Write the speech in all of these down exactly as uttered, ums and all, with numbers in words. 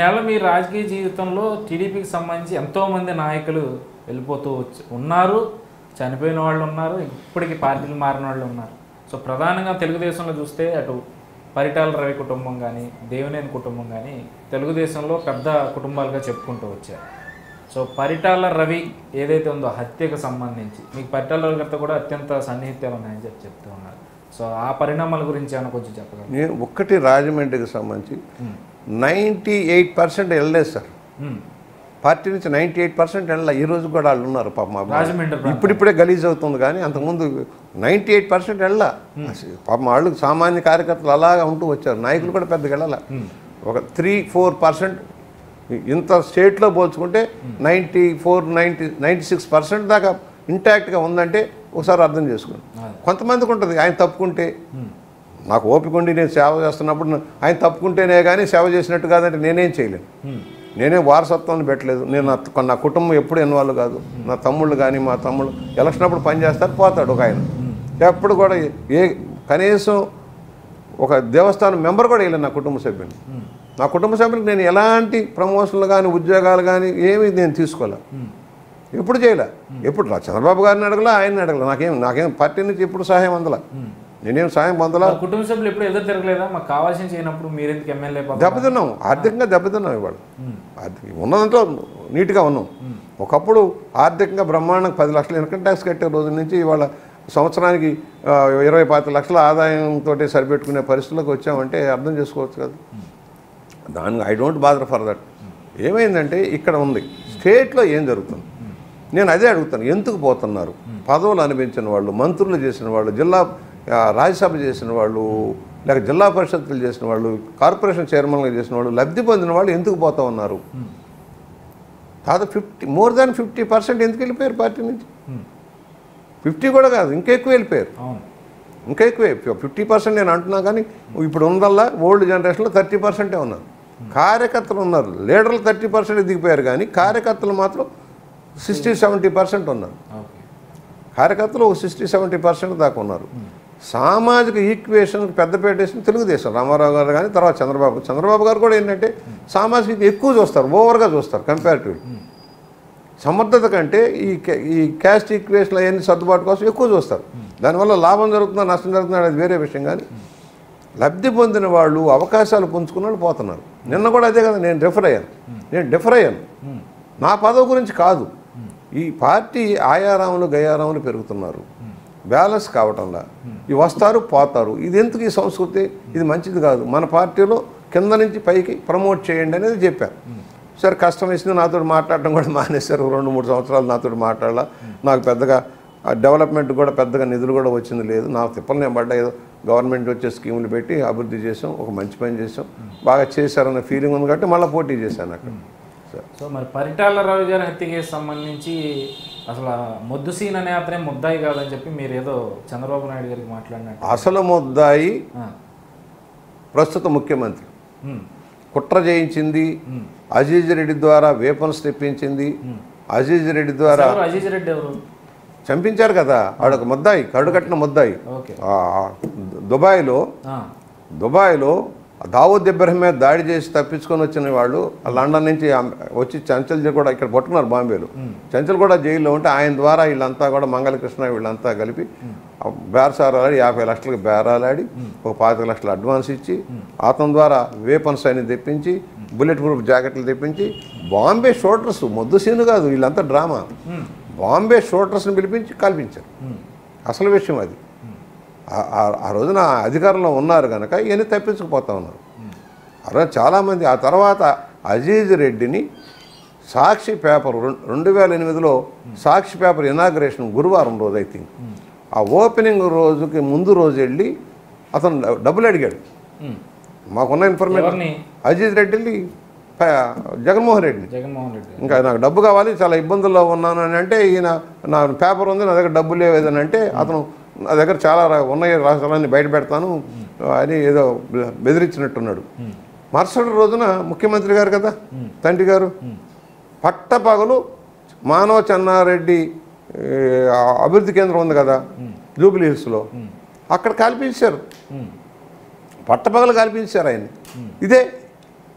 నెల మీ రాజకీయ జీవితంలో టీడీపీకి సంబంధించి ఎంతో మంది నాయకులు వెళ్ళిపోతూ ఉన్నారు, చనిపోయిన వాళ్ళు ఉన్నారు, ఇప్పటికీ పార్టీలు మారిన వాళ్ళు ఉన్నారు. సో ప్రధానంగా తెలుగుదేశంలో చూస్తే అటు పరిటాల రవి కుటుంబం కానీ, దేవినేని కుటుంబం కానీ తెలుగుదేశంలో పెద్ద కుటుంబాలుగా చెప్పుకుంటూ వచ్చారు. సో పరిటాల రవి ఏదైతే ఉందో హత్యకు సంబంధించి మీకు పరిటాల రవి గారితో కూడా అత్యంత సన్నిహిత్యాలు ఉన్నాయని చెప్పి చెప్తూ ఉన్నారు. సో ఆ పరిణామాల గురించి ఏమైనా కొంచెం చెప్పగలరు? నేను ఒక్కటి రాజమండ్రికి సంబంధించి నైంటీ ఎయిట్ పర్సెంట్ వెళ్ళలేదు సార్, పార్టీ నుంచి నైంటీ ఎయిట్ పర్సెంట్ వెళ్ళా. ఈ రోజు కూడా వాళ్ళు ఉన్నారు పాప, ఇప్పుడిప్పుడే గలీజ్ అవుతుంది కానీ అంతకుముందు నైంటీ ఎయిట్ పర్సెంట్ వెళ్ళా పాప. వాళ్ళు సామాన్య కార్యకర్తలు అలాగా ఉంటూ వచ్చారు, నాయకులు కూడా పెద్దగా వెళ్ళాలి. ఒక త్రీ ఫోర్ పర్సెంట్ ఇంత స్టేట్లో పోల్చుకుంటే ninety four ninety ninety six percent దాకా ఇంటాక్ట్గా ఉందంటే ఒకసారి అర్థం చేసుకోండి. కొంతమందికి ఉంటుంది, ఆయన తప్పుకుంటే నాకు ఓపిక ఉండి నేను సేవ చేస్తున్నప్పుడు ఆయన తప్పుకుంటేనే కానీ సేవ చేసినట్టు కాదంటే నేనేం చేయలేను. నేనే వారసత్వాన్ని పెట్టలేదు, నేను నా నా కుటుంబం ఎప్పుడు ఇన్వాల్వ్ కాదు. నా తమ్ముళ్ళు కానీ మా తమ్ముళ్ళు ఎలక్షన్ అప్పుడు పనిచేస్తారు, పోతాడు. ఒక ఆయన ఎప్పుడు కూడా ఏ కనీసం ఒక దేవస్థానం మెంబర్ కూడా వెళ్ళాను నా కుటుంబ సభ్యుని. నా కుటుంబ సభ్యులకు నేను ఎలాంటి ప్రమోషన్లు కానీ ఉద్యోగాలు కానీ ఏమీ నేను తీసుకోలే, ఎప్పుడు చేయలే. ఎప్పుడు చంద్రబాబు గారిని అడగలా, ఆయన అడగలే, నాకేం నాకేం పార్టీ నుంచి ఎప్పుడు సహాయం అందలా, నేనేం సాయం పొందలా. కుటుంబ సభ్యులు ఎప్పుడు ఎదురు తిరగలేదా మాకు కావాల్సిన చేయనప్పుడు మీరు ఎందుకు ఎమ్మెల్యే? దెబ్బతిన్నాం, ఆర్థికంగా దెబ్బతిన్నాం. ఇవాడు ఆర్థిక ఉన్నదంతా నీట్గా ఉన్నాం. ఒకప్పుడు ఆర్థికంగా బ్రహ్మాండంగా పది లక్షలు ఇన్కమ్ ట్యాక్స్ కట్టే రోజు నుంచి ఇవాళ సంవత్సరానికి ఇరవై పాతి లక్షల ఆదాయంతో సరిపెట్టుకునే పరిస్థితులకు వచ్చామంటే అర్థం చేసుకోవచ్చు కదా. దానికి I don't bother for that. ఏమైందంటే ఇక్కడ ఉంది స్టేట్లో ఏం జరుగుతుంది, నేను అదే అడుగుతాను. ఎందుకు పోతున్నారు? పదవులు అనిపించిన వాళ్ళు, మంత్రులు చేసిన వాళ్ళు, జిల్లా రాజ్యసభ చేసిన వాళ్ళు, లేక జిల్లా పరిషత్తులు చేసిన వాళ్ళు, కార్పొరేషన్ చైర్మన్లు చేసిన వాళ్ళు, లబ్ధి పొందిన వాళ్ళు ఎందుకు పోతా ఉన్నారు? దాదాపు fifty more than fifty percent ఎందుకు వెళ్ళిపోయారు పార్టీ నుంచి? ఫిఫ్టీ కూడా కాదు, ఇంకా ఎక్కువ వెళ్ళిపోయారు, ఇంకా ఎక్కువే. ఫిఫ్టీ పర్సెంట్ నేను అంటున్నా కానీ ఇప్పుడు ఉందల్లా ఓల్డ్ జనరేషన్లో థర్టీ పర్సెంటే ఉన్నారు. కార్యకర్తలు ఉన్నారు, లీడర్లు థర్టీ పర్సెంట్ దిగిపోయారు కానీ కార్యకర్తలు మాత్రం సిక్స్టీ సెవెంటీ పర్సెంట్ ఉన్నారు. కార్యకర్తలు ఒక సిక్స్టీ సెవెంటీ పర్సెంట్ దాకా ఉన్నారు. సామాజిక ఈక్వేషన్కి పెద్దపేట వేసిన తెలుగుదేశం రామారావు గారు కానీ, తర్వాత చంద్రబాబు చంద్రబాబు గారు కూడా ఏంటంటే సామాజిక ఎక్కువ చూస్తారు, ఓవర్గా చూస్తారు కంపారిటివ్లీ. సమర్థత కంటే ఈ ఈ క్యాస్ట్ ఈక్వేషన్ అవన్నీ సర్దుబాటు కోసం ఎక్కువ చూస్తారు. దానివల్ల లాభం జరుగుతుందా నష్టం జరుగుతుందా అనేది వేరే విషయం కానీ లబ్ధి పొందిన వాళ్ళు, అవకాశాలు పుంజుకున్న వాళ్ళు పోతున్నారు. నిన్న కూడా అదే కదా, నేను రిఫర్ అయ్యాను నేను రిఫర్ అయ్యాను నా పదవి గురించి కాదు. ఈ పార్టీ ఆయారాములు గయారాములు పెరుగుతున్నారు, బ్యాలెన్స్ కావటంలా ఇవి వస్తారు పోతారు. ఇది ఎందుకు ఈ సంస్కృతి? ఇది మంచిది కాదు. మన పార్టీలో కింద నుంచి పైకి ప్రమోట్ చేయండి అనేది చెప్పారు. సరే కష్టం వేసింది, నాతో మాట్లాడటం కూడా మానేశారు. రెండు మూడు సంవత్సరాలు నాతో మాట్లాడాల, నాకు పెద్దగా డెవలప్మెంట్ కూడా పెద్దగా నిధులు కూడా వచ్చింది లేదు. నా తిప్పలు నేను పడ్డా, ఏదో గవర్నమెంట్ వచ్చే స్కీములు పెట్టి అభివృద్ధి చేసాం, ఒక మంచి పని చేసాం, బాగా చేశారన్న ఫీలింగ్ ఉంది కాబట్టి మళ్ళీ పోటీ చేశాను అక్కడ. సో మరి పరిటాల రవి గారి హత్యకి సంబంధించి అసలు ముద్దుసీన్ అనే అతనే ముద్దాయి కాదని చెప్పి మీరు ఏదో చంద్రబాబు నాయుడు గారికి మాట్లాడినట్టు. అసలు ముద్దాయి ప్రస్తుత ముఖ్యమంత్రి. కుట్ర చేయించింది అజీజ్ రెడ్డి ద్వారా, వేపన్స్ తెప్పించింది అజీజ్ రెడ్డి ద్వారా. అజీజ్ రెడ్డి ఎవరు? చంపించారు కదా ఆడొక ముద్దాయి, కడు కట్టిన ముద్దాయి. దుబాయ్లో దుబాయ్లో దావూద్ ఇబ్రహీం మీద దాడి చేసి తప్పించుకొని వచ్చిన వాళ్ళు లండన్ నుంచి వచ్చి చంచల్ కూడా ఇక్కడ పట్టుకున్నారు బాంబేలో. చంచల్ కూడా జైల్లో ఉంటే ఆయన ద్వారా వీళ్ళంతా కూడా మంగళకృష్ణ వీళ్ళంతా కలిపి బేరసారాడి యాభై లక్షలకు బేరాలాడి ఒక పాతిక లక్షలు అడ్వాన్స్ ఇచ్చి అతని ద్వారా వేపన్స్ అని తెప్పించి, బుల్లెట్ ప్రూఫ్ జాకెట్లు తెప్పించి, బాంబే షూటర్స్ మొద్దు సీను కాదు వీళ్ళంతా డ్రామా, బాంబే షూటర్స్ని పిలిపించి కల్పించారు. అసలు విషయం అది. ఆ రోజున అధికారంలో ఉన్నారు కనుక ఇవన్నీ తప్పించుకుపోతా ఉన్నారు. ఆ రోజు చాలామంది. ఆ తర్వాత అజీజ్ రెడ్డిని సాక్షి పేపర్ రెండు వేల ఎనిమిదిలో సాక్షి పేపర్ ఇనాగ్రేషన్ గురువారం రోజు ఐ థింక్ ఆ ఓపెనింగ్ రోజుకి ముందు రోజు వెళ్ళి అతను డబ్బులు అడిగాడు. మాకున్న ఇన్ఫర్మేషన్ అజీజ్ రెడ్డి వెళ్ళి జగన్మోహన్ రెడ్డిని జగన్మోహన్ రెడ్డి ఇంకా నాకు డబ్బు కావాలి, చాలా ఇబ్బందుల్లో ఉన్నాను అని అంటే, ఈయన నా పేపర్ ఉంది నా దగ్గర డబ్బు లేవేదని అంటే, అతను నా దగ్గర చాలా ఉన్నాయి రాష్ట్రాలన్నీ బయట పెడతాను అని ఏదో బెదిరించినట్టున్నాడు. మరుసటి రోజున ముఖ్యమంత్రి గారు కదా తండ్రి గారు పట్టపగలు మానవ చెన్నారెడ్డి అభివృద్ధి కేంద్రం ఉంది కదా జూబ్లీ హిల్స్లో, అక్కడ కాల్పించారు, పట్టపగలు కాల్పించారు ఆయన్ని. ఇదే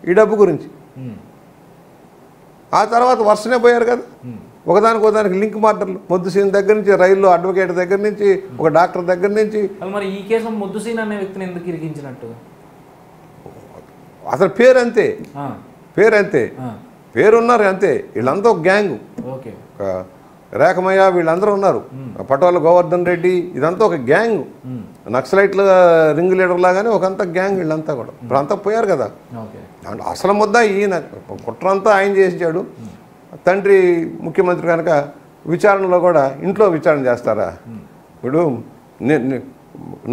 ఈ డబ్బు గురించి. ఆ తర్వాత వర్షనే పోయారు కదా ఒకదానికి ఒకదానికి లింక్ మార్డర్లు ముద్దుసీన్ దగ్గర నుంచి రైల్లో అడ్వకేట్ దగ్గర నుంచి ఒక డాక్టర్ దగ్గర నుంచి మరి ఈ కేసు ముద్దుసీన్ అనే వ్యక్తిని ఎందుకు ఇరికించినట్టు అసలు పేరు అంతే ఆ పేరు అంతే ఆ పేరు ఉన్నారు అంతే వీళ్ళంతా ఒక గ్యాంగ్ ఓకే రేఖమయ్య వీళ్ళందరూ ఉన్నారు పటోల గోవర్ధన్ రెడ్డి ఇదంతా ఒక గ్యాంగ్ నక్సలైట్ల రింగ్ లీడర్ లాగానే ఒకంత గ్యాంగ్ వీళ్ళంతా కూడా ప్రాంతం పోయారు కదా అసలు ముద్ద ఈయన కుట్రంతా ఆయన చేసాడు తండ్రి ముఖ్యమంత్రి కనుక విచారణలో కూడా ఇంట్లో విచారణ చేస్తారా ఇప్పుడు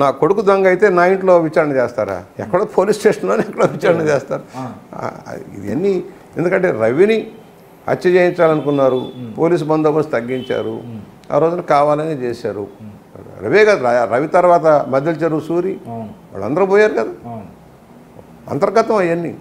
నా కొడుకు దొంగ అయితే నా ఇంట్లో విచారణ చేస్తారా ఎక్కడో పోలీస్ స్టేషన్లోనే ఎక్కడో విచారణ చేస్తారు ఇదన్నీ ఎందుకంటే రవిని హత్య చేయించాలనుకున్నారు పోలీసు బందోబస్తు తగ్గించారు ఆ రోజున కావాలనే చేశారు రవే కదా రవి తర్వాత మధ్యల చెరువు సూరి వాళ్ళందరూ పోయారు కదా అంతర్గతం అవన్నీ.